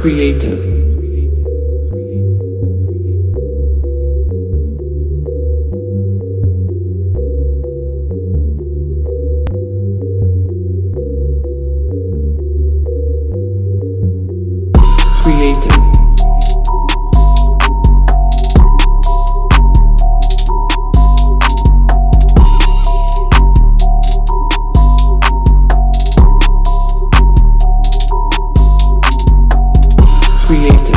Creative. Creative.